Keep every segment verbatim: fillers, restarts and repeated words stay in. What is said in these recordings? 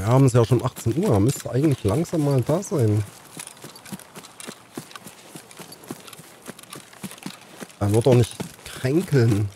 Wir haben es ja schon achtzehn Uhr, müsste eigentlich langsam mal da sein. Er wird doch nicht kränkeln.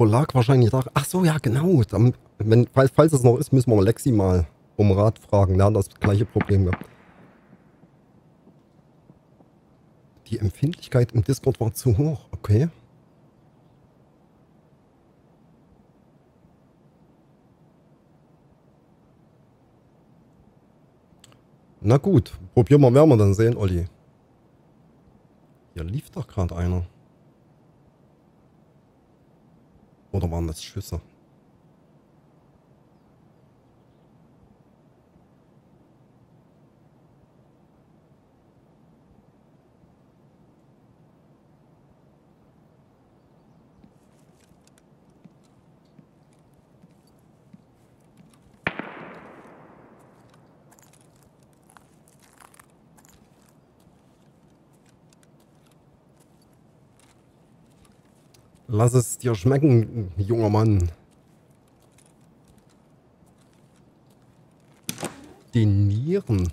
Lag wahrscheinlich da. Ach so, ja genau. Dann, wenn, falls, falls es noch ist, müssen wir mal Lexi mal um Rat fragen. Ja, das gleiche Problem gehabt. Die Empfindlichkeit im Discord war zu hoch. Okay. Na gut, probieren wir, werden wir dann sehen, Olli. Hier lief doch gerade einer. Oder waren das Schüsse? Lass es dir schmecken, junger Mann. Die Nieren.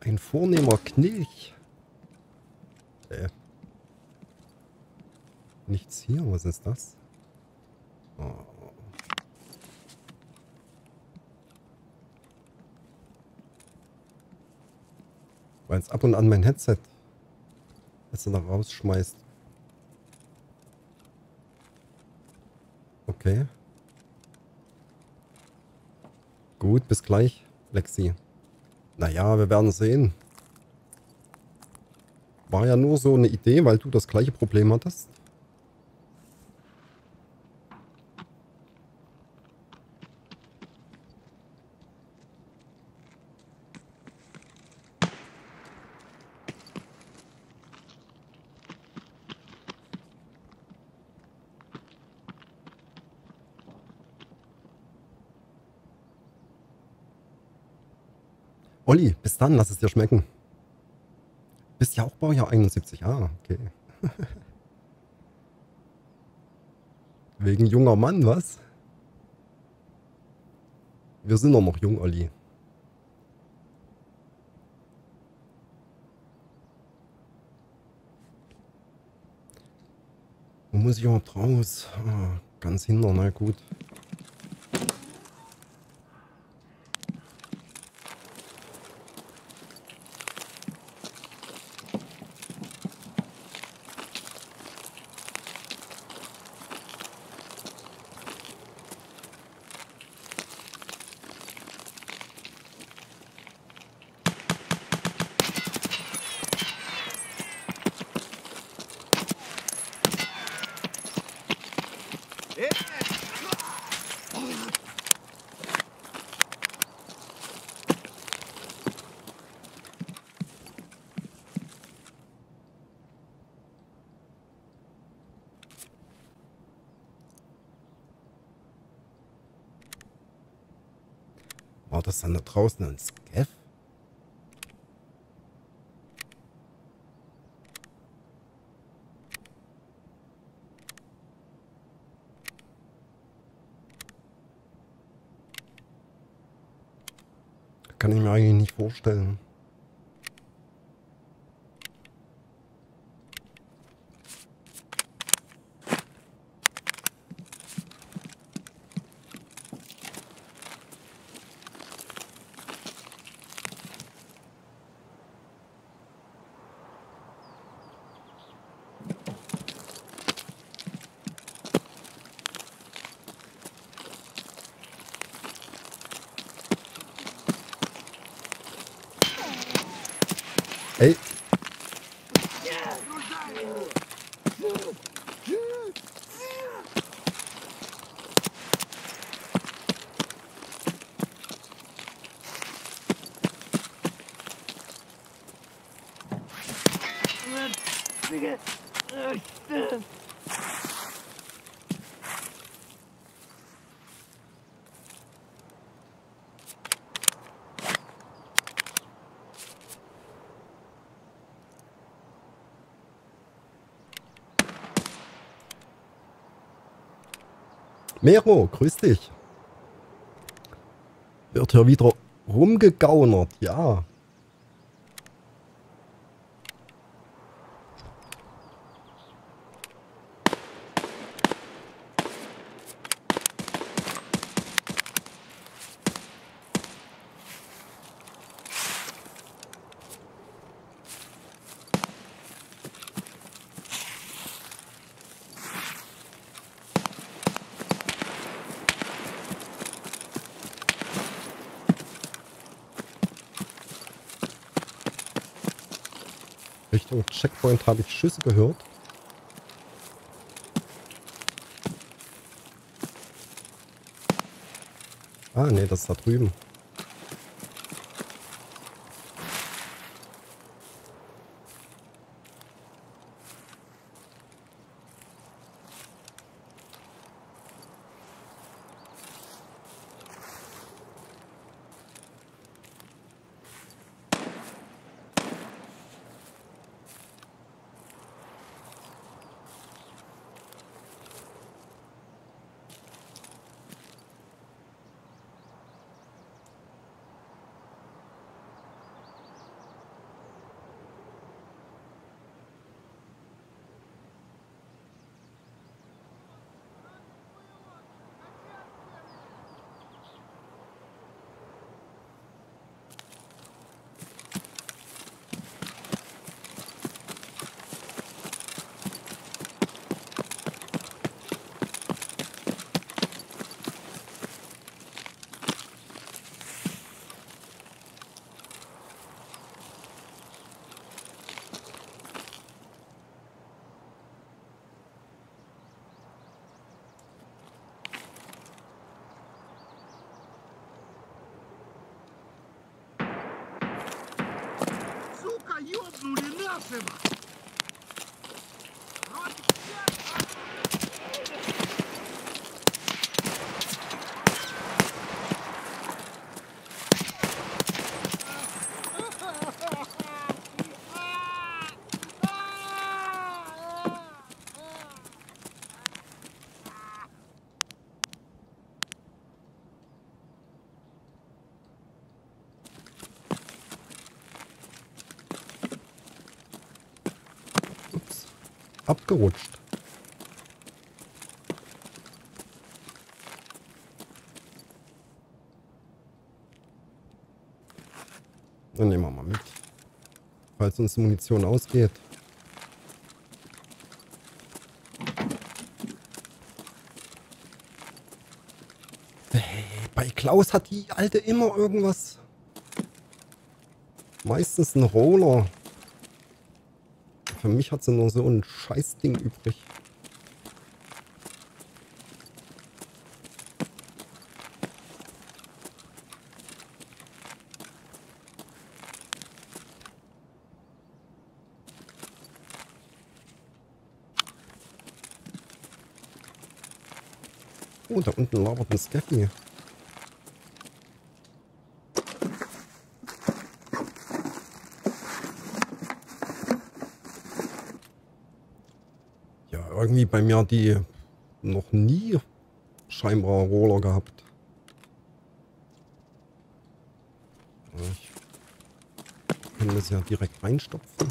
Ein vornehmer Knilch. Äh. Nichts hier, was ist das? Oh. Weil es ab und an mein Headset, das du da rausschmeißt. Okay. Gut, bis gleich, Lexi. Naja, wir werden sehen. War ja nur so eine Idee, weil du das gleiche Problem hattest. Olli, bis dann, lass es dir schmecken. Bist ja auch Baujahr einundsiebzig. Ah, okay. Wegen junger Mann, was? Wir sind doch noch jung, Olli. Wo muss ich überhaupt raus? Ah, ganz hinten, na gut. Ist dann da draußen ein Scav? Kann ich mir eigentlich nicht vorstellen. Mero, grüß dich. Wird hier wieder rumgegaunert, ja. Richtung Checkpoint habe ich Schüsse gehört. Ah, nee, das ist da drüben. Abgerutscht. Dann nehmen wir mal mit, falls uns Munition ausgeht. Hey, bei Klaus hat die Alte immer irgendwas. Meistens ein Roller. Für mich hat sie nur so ein Scheißding übrig. Oh, da unten labert ein Scaffi. Irgendwie bei mir hat die noch nie scheinbar Roller gehabt. Ich kann das ja direkt reinstopfen.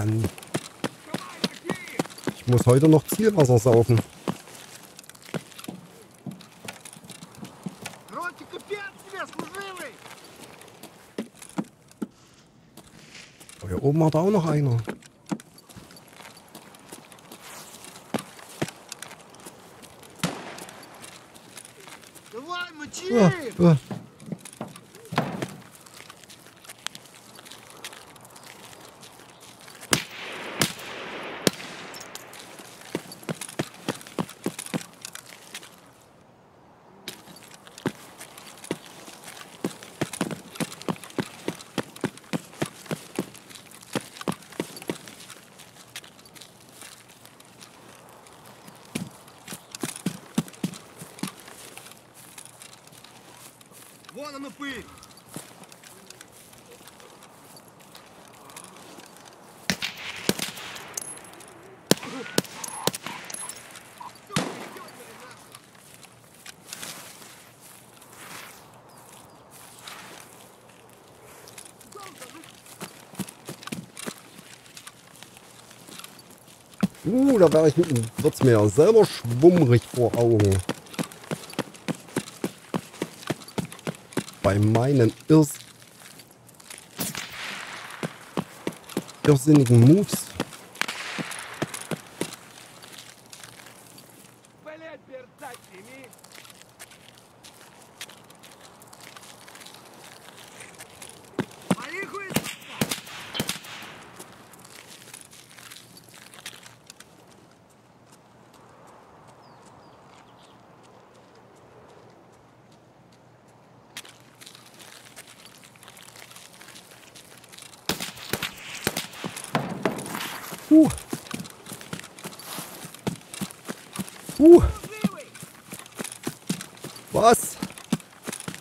Mann. Ich muss heute noch Zielwasser saufen. Oh, hier oben war da auch noch einer. Ah, ah. Uh, da werde ich mit dem Würzmeer selber schwummrig vor Augen. Bei meinen irrs irrsinnigen Moves. Uh. Uh. Was?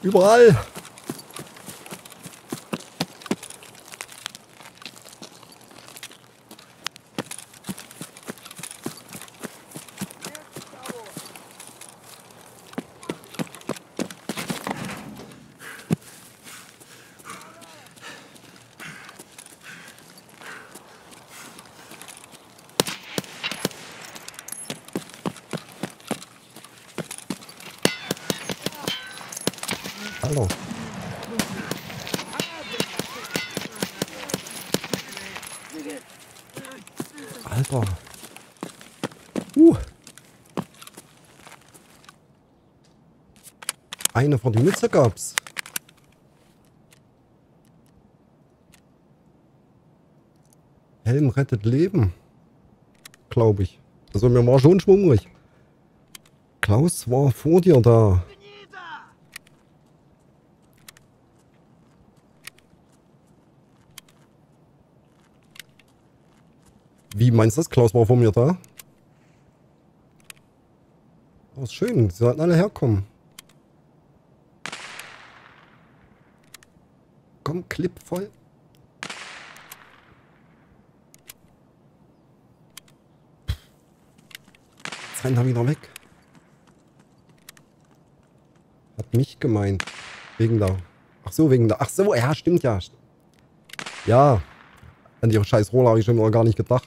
Überall. Eine von die Mütze gab's. Helm rettet Leben. Glaube ich. Also mir war schon schwummrig. Klaus war vor dir da. Wie meinst du das? Klaus war vor mir da? Oh, ist schön. Sie sollten alle herkommen. Komm, Clip voll. Jetzt rennt er wieder weg. Hat mich gemeint. Wegen da. Ach so, wegen da. Ach so, ja, stimmt ja. Ja. An die scheiß Rolle habe ich schon mal gar nicht gedacht.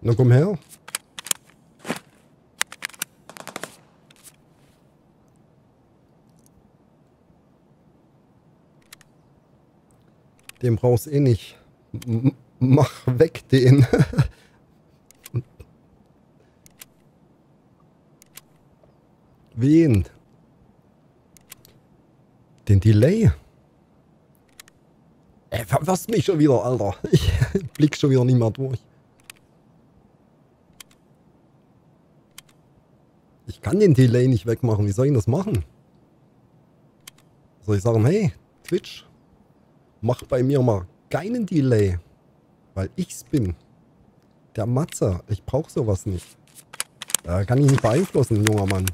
Na komm her. Den brauchst du eh nicht. M- mach weg den. Wen? Den Delay? Ey, verpasst mich schon wieder, Alter. Ich blick schon wieder nicht mehr durch. Ich kann den Delay nicht wegmachen. Wie soll ich das machen? Soll ich sagen, hey, Twitch, mach bei mir mal keinen Delay. Weil ich's bin. Der Matze. Ich brauche sowas nicht. Da kann ich nicht beeinflussen, junger Mann.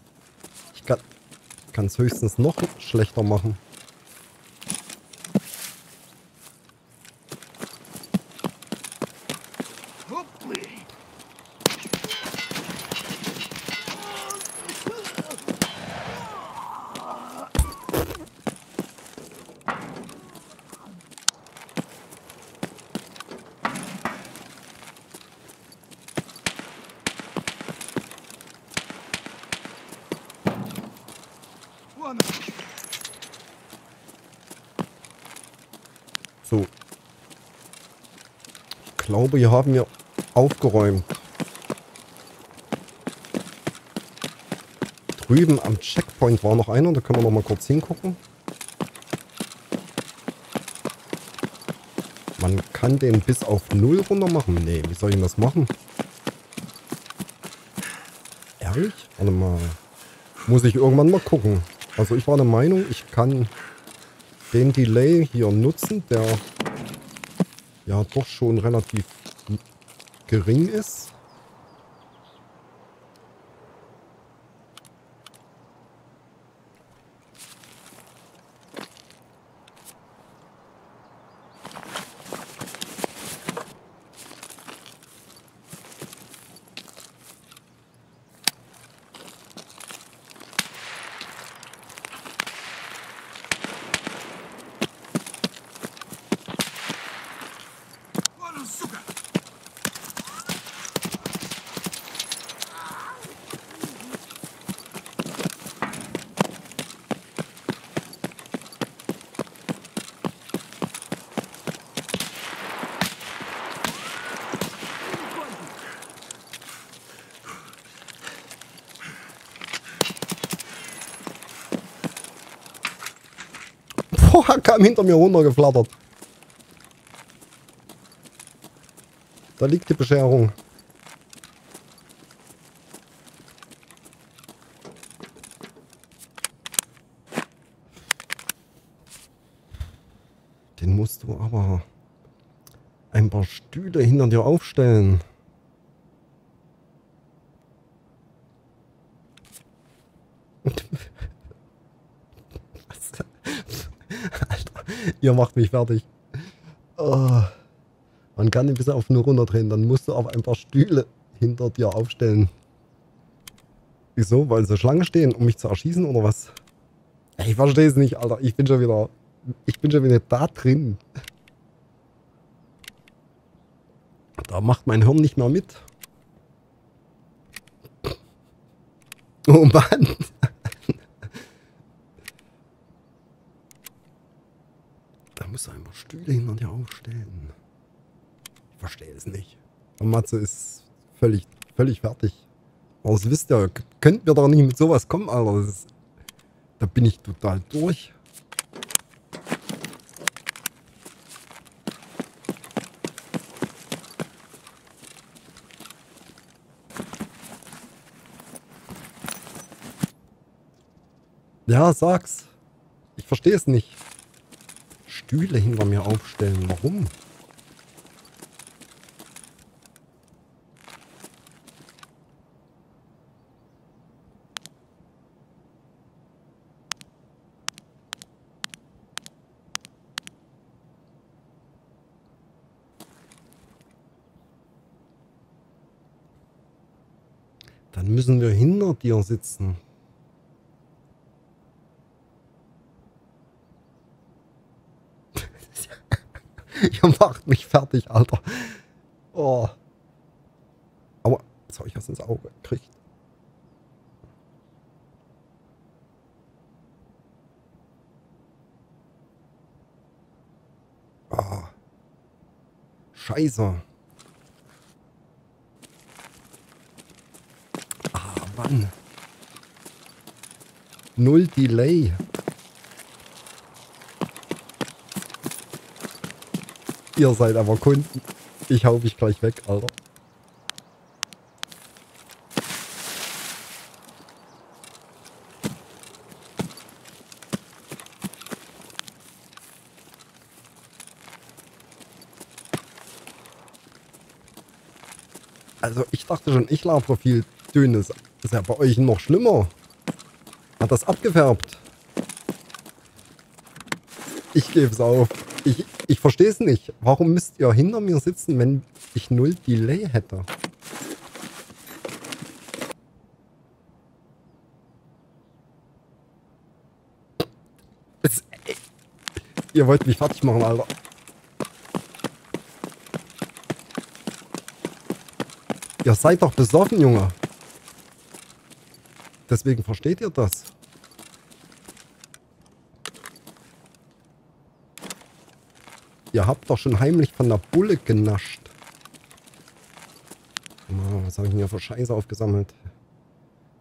Ich kann kann's höchstens noch schlechter machen. Ich glaube, hier haben wir aufgeräumt. Drüben am Checkpoint war noch einer, da können wir noch mal kurz hingucken. Man kann den bis auf null runter machen. Nee, wie soll ich denn das machen? Ehrlich? Warte mal. Muss ich irgendwann mal gucken. Also ich war der Meinung, ich kann den Delay hier nutzen, der... ja, doch schon relativ gering ist. Kam hinter mir runtergeflattert. Da liegt die Bescherung. Den musst du aber ein paar Stühle hinter dir aufstellen. Ihr macht mich fertig. Oh. Man kann ihn bis auf null runterdrehen, dann musst du auf ein paar Stühle hinter dir aufstellen. Wieso? Weil sie Schlange stehen, um mich zu erschießen oder was? Ich verstehe es nicht, Alter. Ich bin schon wieder, ich bin schon wieder da drin. Da macht mein Hirn nicht mehr mit. Oh Mann. Muss einfach Stühle hinter dir aufstellen. Ich verstehe es nicht. Der Matze ist völlig, völlig fertig. Aber das wisst ihr, könnt mir doch nicht mit sowas kommen, Alter. Das ist, da bin ich total durch. Ja, sag's. Ich verstehe es nicht. Stühle hinter mir aufstellen. Warum? Dann müssen wir hinter dir sitzen. Ihr macht mich fertig, Alter. Oh. Aua, jetzt habe ich was ins Auge gekriegt. Oh. Scheiße. Ah, Mann. Null Delay. Ihr seid aber Kunden. Ich hau mich gleich weg, Alter. Also ich dachte schon, ich laufe viel dünnes. Das ist ja bei euch noch schlimmer. Hat das abgefärbt? Ich gebe es auf. Ich, ich verstehe es nicht. Warum müsst ihr hinter mir sitzen, wenn ich null Delay hätte? Es, ihr wollt mich fertig machen, Alter. Ihr seid doch besoffen, Junge. Deswegen versteht ihr das. Ihr habt doch schon heimlich von der Bulle genascht. Oh, was habe ich denn hier für Scheiße aufgesammelt?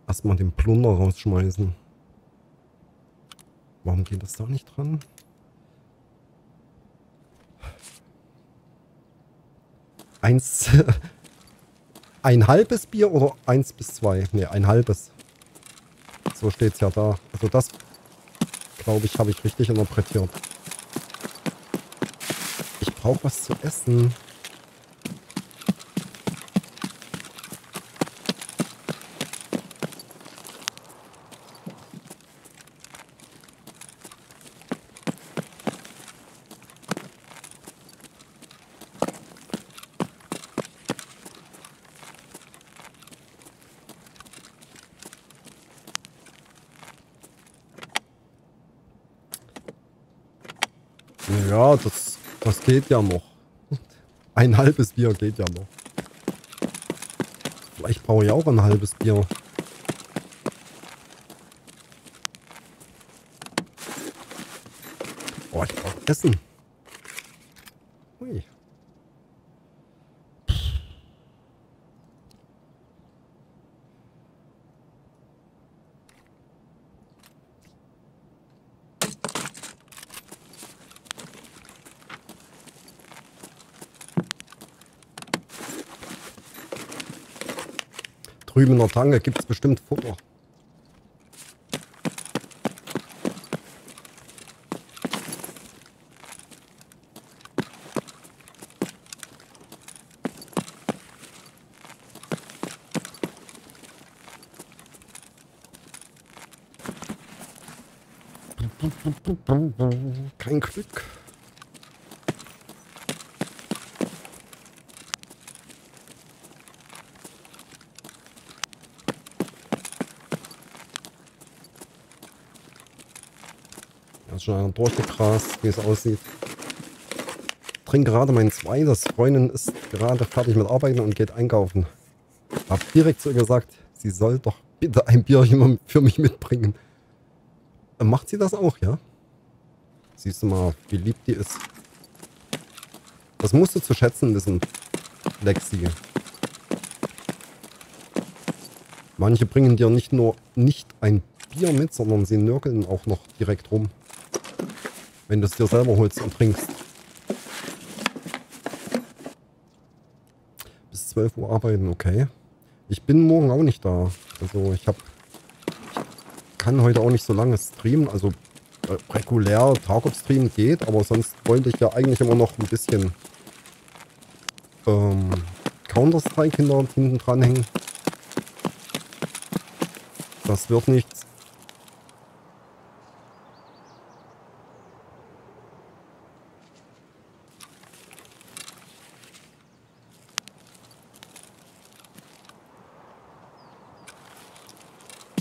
Erstmal den Plunder rausschmeißen. Warum geht das da nicht dran? Eins. Ein halbes Bier oder eins bis zwei? Ne, ein halbes. So steht es ja da. Also das, glaube ich, habe ich richtig interpretiert. Ich brauche was zu essen. Ja, das, das geht ja noch. Ein halbes Bier geht ja noch. Vielleicht brauche ich auch ein halbes Bier. Oh, ich brauche Essen. Ui. Drüben in der Tange gibt es bestimmt Futter. Kein Glück. Schon durchgegrast, wie es aussieht. Ich trinke gerade mein zweites. Freundin ist gerade fertig mit Arbeiten und geht einkaufen. Hab direkt zu ihr gesagt, sie soll doch bitte ein Bierchen für mich mitbringen. Macht sie das auch, ja? Siehst du mal, wie lieb die ist. Das musst du zu schätzen wissen, Lexi. Manche bringen dir nicht nur nicht ein Bier mit, sondern sie nörgeln auch noch direkt rum. Wenn du es dir selber holst und trinkst. Bis zwölf Uhr arbeiten, okay. Ich bin morgen auch nicht da. Also ich hab, ich kann heute auch nicht so lange streamen. Also äh, regulär Tag-Stream geht, aber sonst wollte ich ja eigentlich immer noch ein bisschen ähm, Counter-Strike hinter, hinten dranhängen. Das wird nichts.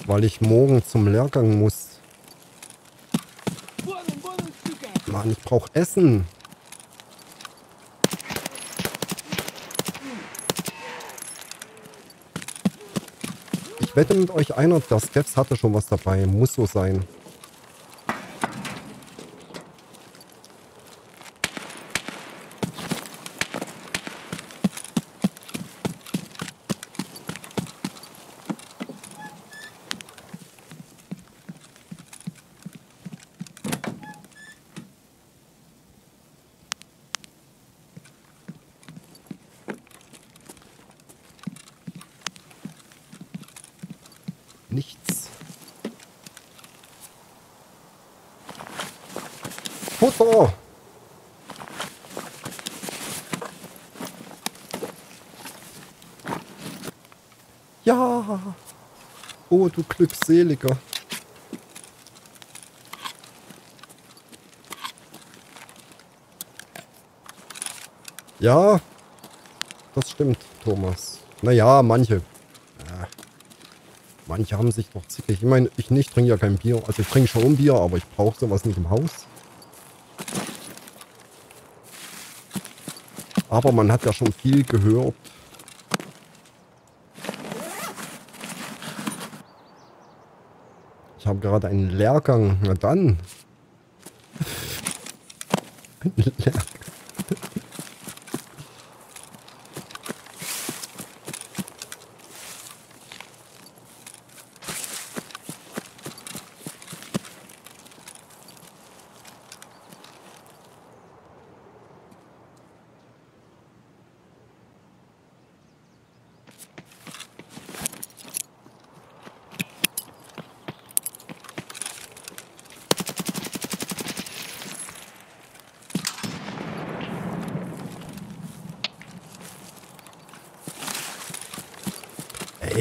Weil ich morgen zum Lehrgang muss. Mann, ich brauche Essen. Ich wette mit euch einer, der Steps hatte schon was dabei. Muss so sein. nichts. Foto! Ja! Oh, du Glückseliger! Ja, das stimmt, Thomas. Naja, manche. Äh, manche haben sich doch zickig. Ich meine, ich nicht trinke ja kein Bier. Also ich trinke schon Bier, aber ich brauche sowas nicht im Haus. Aber man hat ja schon viel gehört. Ich habe gerade einen Lehrgang. Na dann. Ein Lehrgang.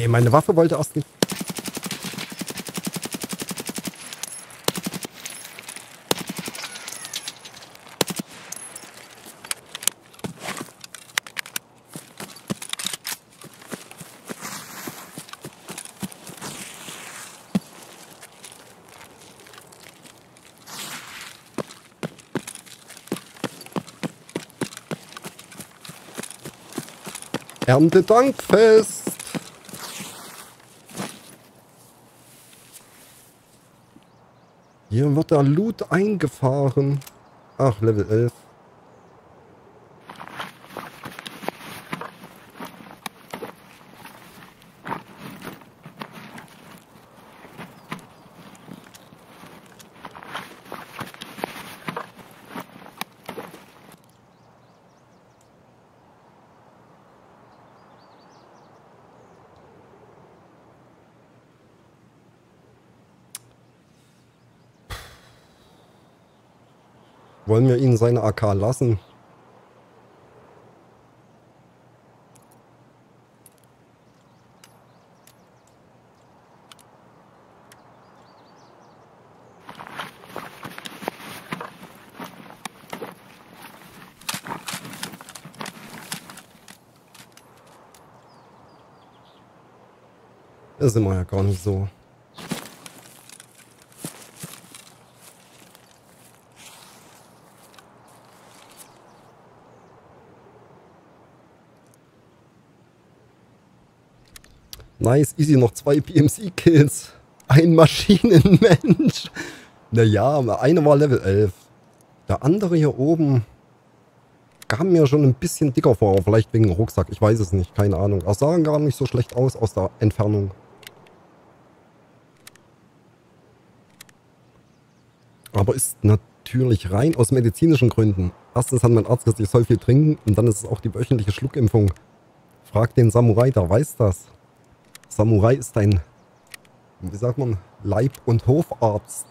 Meine Waffe wollte aus dem... Erntedankfest! Hier wird der Loot eingefahren. Ach, Level elf. Wollen wir ihn seine A K lassen? Das sind wir ja gar nicht so. Nice, easy, noch zwei P M C-Kills. Ein Maschinenmensch. Naja, einer war Level elf. Der andere hier oben kam mir schon ein bisschen dicker vor. Vielleicht wegen dem Rucksack, ich weiß es nicht, keine Ahnung. Aber sahen gar nicht so schlecht aus aus der Entfernung. Aber ist natürlich rein aus medizinischen Gründen. Erstens hat mein Arzt gesagt, ich soll viel trinken. Und dann ist es auch die wöchentliche Schluckimpfung. Frag den Samurai, der weiß das. Samurai ist ein, wie sagt man, Leib- und Hofarzt.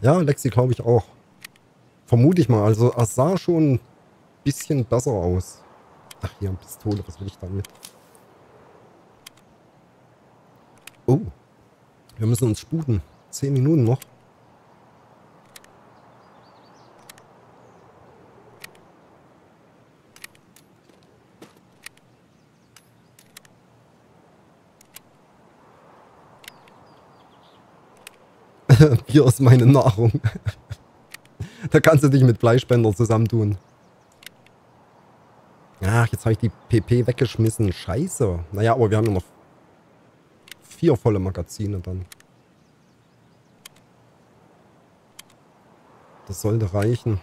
Ja, Lexi glaube ich auch. Vermute ich mal. Also es sah schon ein bisschen besser aus. Ach, hier eine Pistole. Was will ich damit? Oh, wir müssen uns sputen. Zehn Minuten noch. Bier ist meine Nahrung. Da kannst du dich mit Fleischbändern zusammentun. Ach, jetzt habe ich die P P weggeschmissen. Scheiße. Naja, aber wir haben ja noch vier volle Magazine dann. Das sollte reichen.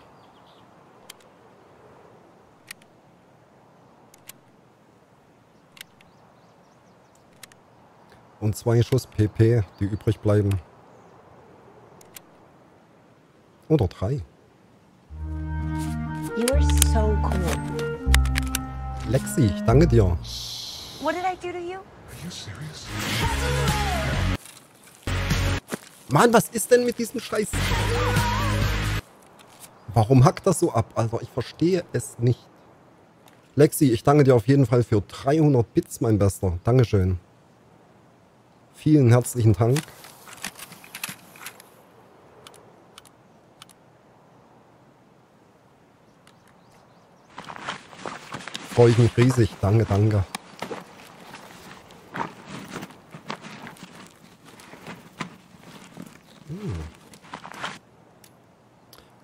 Und zwei Schuss P P, die übrig bleiben. Oder drei. You are so cool. Lexi, ich danke dir. What did I do to you? Are you serious? Mann, was ist denn mit diesem Scheiß? Warum hackt das so ab? Also ich verstehe es nicht. Lexi, ich danke dir auf jeden Fall für dreihundert Bits, mein Bester. Dankeschön. Vielen herzlichen Dank. Freue ich mich riesig. Danke, danke. Hm.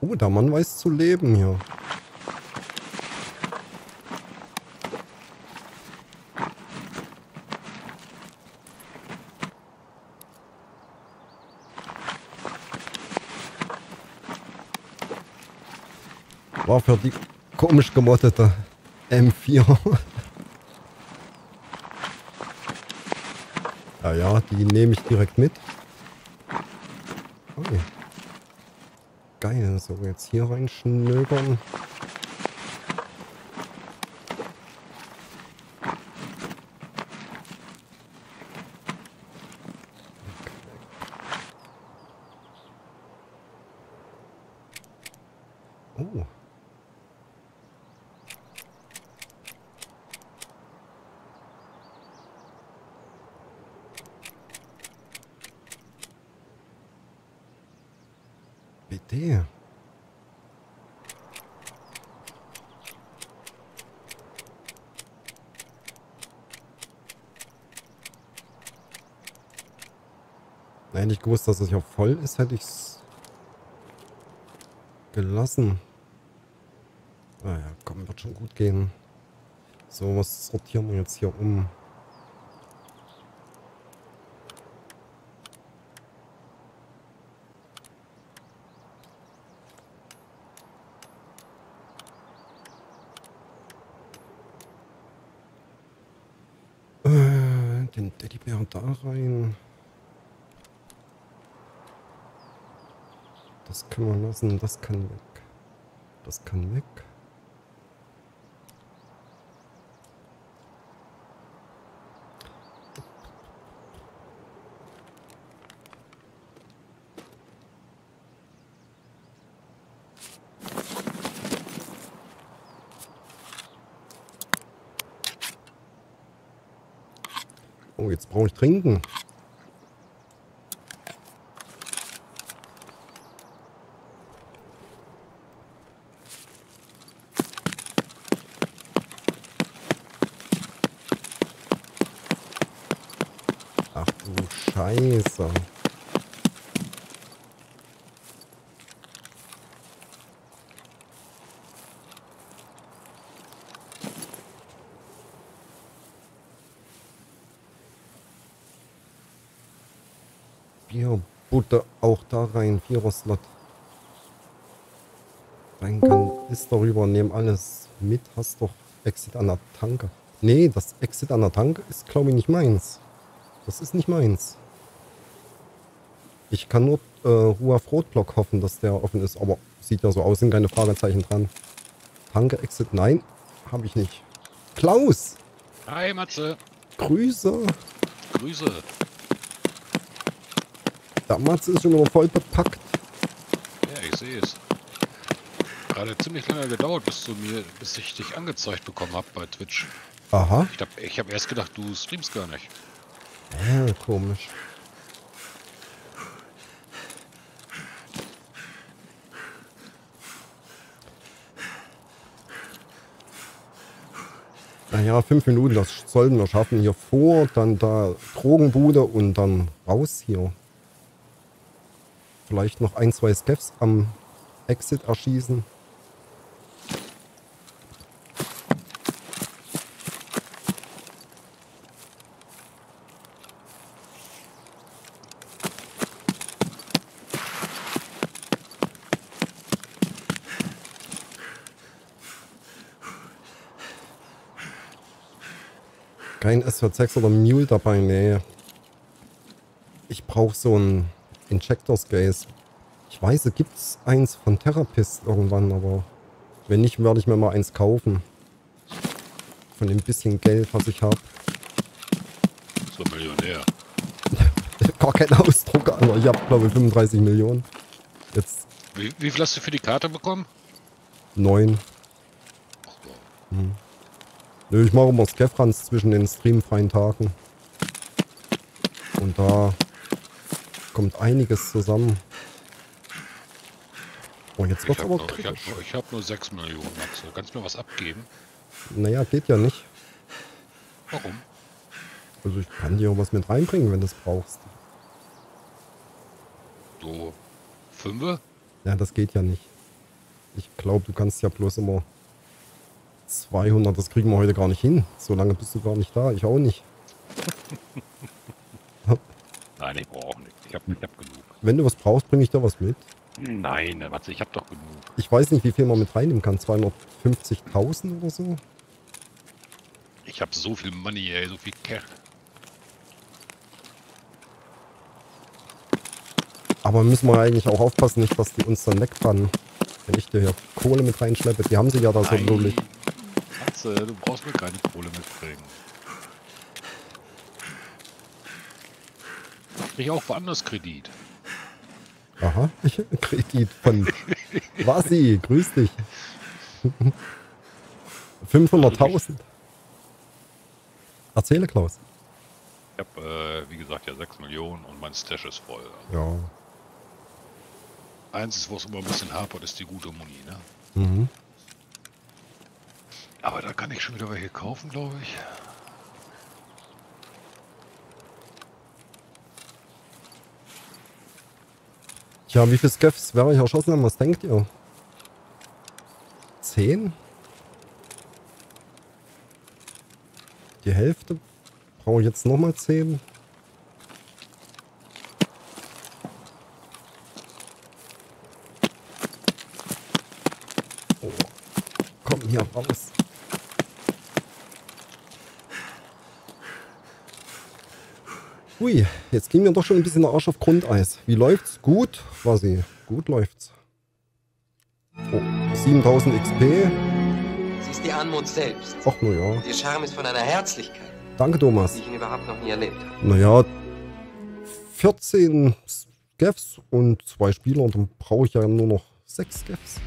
Oh, der Mann weiß zu leben hier. War für die komisch gemoddete M vier. Ja, ja, die nehme ich direkt mit. Okay. Geil, so jetzt hier reinschnökern. Hätte ich gewusst, dass es ja voll ist, hätte ich es gelassen. Naja, komm, wird schon gut gehen. So, was sortieren wir jetzt hier um? Äh, den Teddybär da rein. Das können wir lassen, das kann weg. Das kann weg. Oh, jetzt brauche ich trinken. Scheiße. Bier, Butter auch da rein, Viererslot. Rein kann, ist darüber, nehm alles mit, hast doch Exit an der Tanke. Nee, das Exit an der Tanke ist glaube ich nicht meins. Das ist nicht meins. Ich kann nur äh, Ruhe auf Rotblock hoffen, dass der offen ist, aber sieht ja so aus, sind keine Fragezeichen dran. Tanke Exit, nein, habe ich nicht. Klaus! Hi Matze! Grüße! Grüße! Der Matze ist schon wieder voll bepackt. Ja, ich sehe es. Gerade ziemlich lange gedauert, bis du mir, bis ich dich angezeigt bekommen habe bei Twitch. Aha. Ich habe ich hab erst gedacht, du streamst gar nicht. Ja, komisch. Naja, fünf Minuten, das sollten wir schaffen. Hier vor, dann da Drogenbude und dann raus hier. Vielleicht noch ein, zwei Skeps am Exit erschießen. Kein S vier sechs oder Mule dabei, nee. Ich brauche so ein Injectors Case. Ich weiß, es gibt eins von Therapist irgendwann, aber wenn nicht, werde ich mir mal eins kaufen. Von dem bisschen Geld, was ich habe. So Millionär. Ich hab gar keinen Ausdruck, aber ich hab glaube ich fünfunddreißig Millionen. Jetzt. Wie, wie viel hast du für die Karte bekommen? Neun. Ach so. Hm. Nö, ich mache immer Skeffrans zwischen den streamfreien Tagen. Und da kommt einiges zusammen. Oh, jetzt wird's aber kritisch. Ich habe hab nur sechs Millionen, Matze. Kannst du mir was abgeben? Naja, geht ja nicht. Warum? Also ich kann dir auch was mit reinbringen, wenn du es brauchst. So, Fünfe? Ja, das geht ja nicht. Ich glaube, du kannst ja bloß immer zweihundert, das kriegen wir heute gar nicht hin. So lange bist du gar nicht da, ich auch nicht. Nein, ich brauche nichts. Ich habe hab genug. Wenn du was brauchst, bringe ich da was mit. Nein, Matze, ich habe doch genug. Ich weiß nicht, wie viel man mit reinnehmen kann. zweihundertfünfzigtausend oder so? Ich habe so viel Money, ey, so viel Cash. Aber müssen wir eigentlich auch aufpassen, nicht, dass die uns dann wegfahren. Wenn ich dir hier Kohle mit reinschleppe, die haben sie ja da so blödlich. Matze, du brauchst mir keine Kohle mitbringen. Ich krieg auch woanders Kredit. Aha, Kredit von Wasi, grüß dich. fünfhunderttausend. Erzähle, Klaus. Ich habe, äh, wie gesagt, ja sechs Millionen und mein Stash ist voll. Also ja. Eins ist, wo es immer ein bisschen hapert, ist die gute Muni, ne? Mhm. Aber da kann ich schon wieder welche kaufen, glaube ich. Tja, wie viele Skeffs wäre ich erschossen haben? Was denkt ihr? Zehn? Die Hälfte? Brauche ich jetzt nochmal zehn? Oh, komm hier raus. Ui, jetzt ging mir doch schon ein bisschen der Arsch auf Grundeis. Wie läuft's? Gut, war sie. Gut läuft's. Oh, siebentausend XP. Sie ist die Anmut selbst. Ach, na ja. Ihr Charme ist von einer Herzlichkeit. Danke, Thomas. Die ich ihn überhaupt noch nie erlebt habe. Naja, vierzehn Skeffs und zwei Spieler und dann brauche ich ja nur noch sechs Skeffs.